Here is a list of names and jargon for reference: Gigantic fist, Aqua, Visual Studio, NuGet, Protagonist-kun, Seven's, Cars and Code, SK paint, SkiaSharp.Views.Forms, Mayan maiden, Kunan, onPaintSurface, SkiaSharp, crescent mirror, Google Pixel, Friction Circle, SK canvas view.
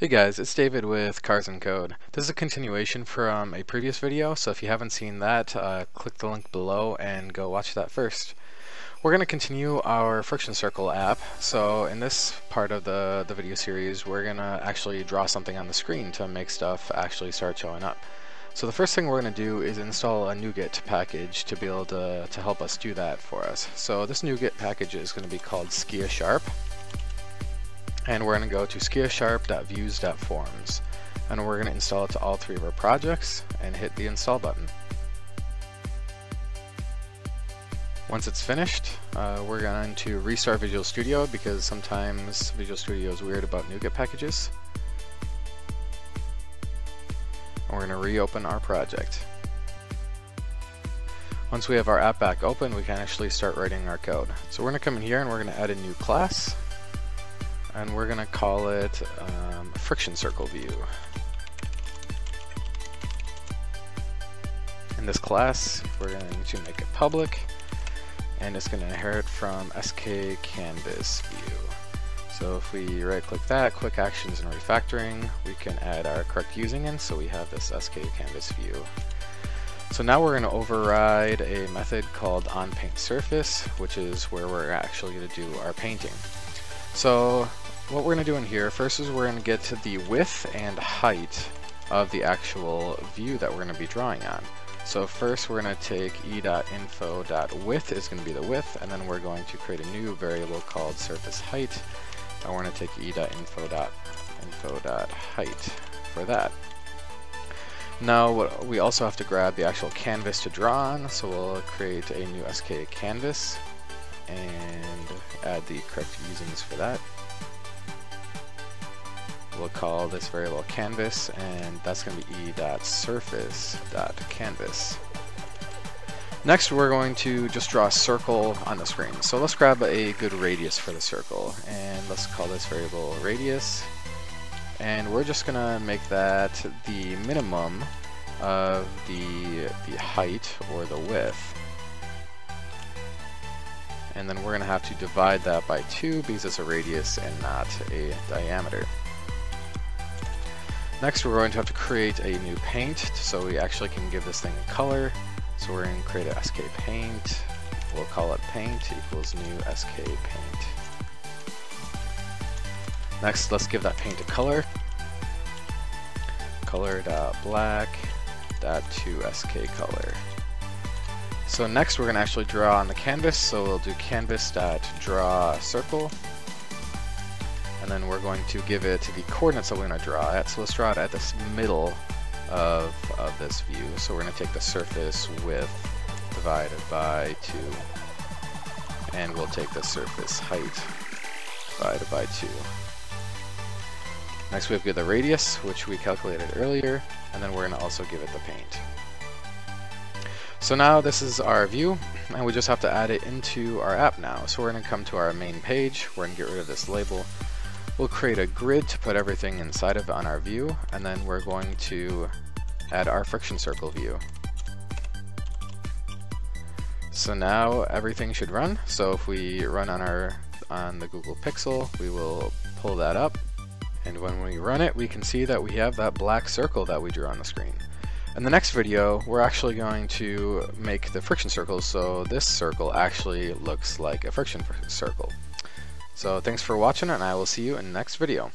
Hey guys, it's David with Cars and Code. This is a continuation from a previous video, so if you haven't seen that, click the link below and go watch that first. We're going to continue our Friction Circle app, so in this part of the video series we're going to actually draw something on the screen to make stuff actually start showing up. So the first thing we're going to do is install a NuGet package to be able to help us do that for us. So this NuGet package is going to be called SkiaSharp. And we're going to go to skiasharp.views.forms, and we're going to install it to all three of our projects and hit the install button. Once it's finished, we're going to restart Visual Studio because sometimes Visual Studio is weird about NuGet packages. And we're going to reopen our project. Once we have our app back open, we can actually start writing our code. So we're going to come in here and we're going to add a new class. And we're going to call it Friction Circle View. In this class, we're going to make it public, and it's going to inherit from SK canvas view. So if we right-click that, quick actions and refactoring, we can add our correct using in, so we have this SK canvas view. So now we're going to override a method called onPaintSurface, which is where we're actually going to do our painting. So what we're going to do in here first is we're going to get to the width and height of the actual view that we're going to be drawing on. So first we're going to take e.info.width is going to be the width, and then we're going to create a new variable called surface height, and we're going to take e.info.height for that. Now we also have to grab the actual canvas to draw on, so we'll create a new SK canvas and add the correct usings for that. We'll call this variable canvas, and that's going to be e.surface.canvas. Next we're going to just draw a circle on the screen. So let's grab a good radius for the circle, and let's call this variable radius. And we're just going to make that the minimum of the height or the width. And then we're going to have to divide that by 2 because it's a radius and not a diameter. Next we're going to have to create a new paint so we actually can give this thing a color. So we're going to create a SK paint. We'll call it paint equals new SK paint. Next let's give that paint a color. Color.black.2SKColor. So next we're going to actually draw on the canvas, so we'll do canvas.drawCircle, and then we're going to give it the coordinates that we're going to draw at. So let's draw it at this middle of this view, so we're going to take the surface width divided by 2, and we'll take the surface height divided by 2. Next we have to get the radius, which we calculated earlier, and then we're going to also give it the paint. So now this is our view, and we just have to add it into our app now. So we're going to come to our main page, we're going to get rid of this label. We'll create a grid to put everything inside of on our view, and then we're going to add our friction circle view. So now everything should run. So if we run on the Google Pixel, we will pull that up. And when we run it, we can see that we have that black circle that we drew on the screen. In the next video, we're actually going to make the friction circles, so this circle actually looks like a friction circle. So thanks for watching, and I will see you in the next video.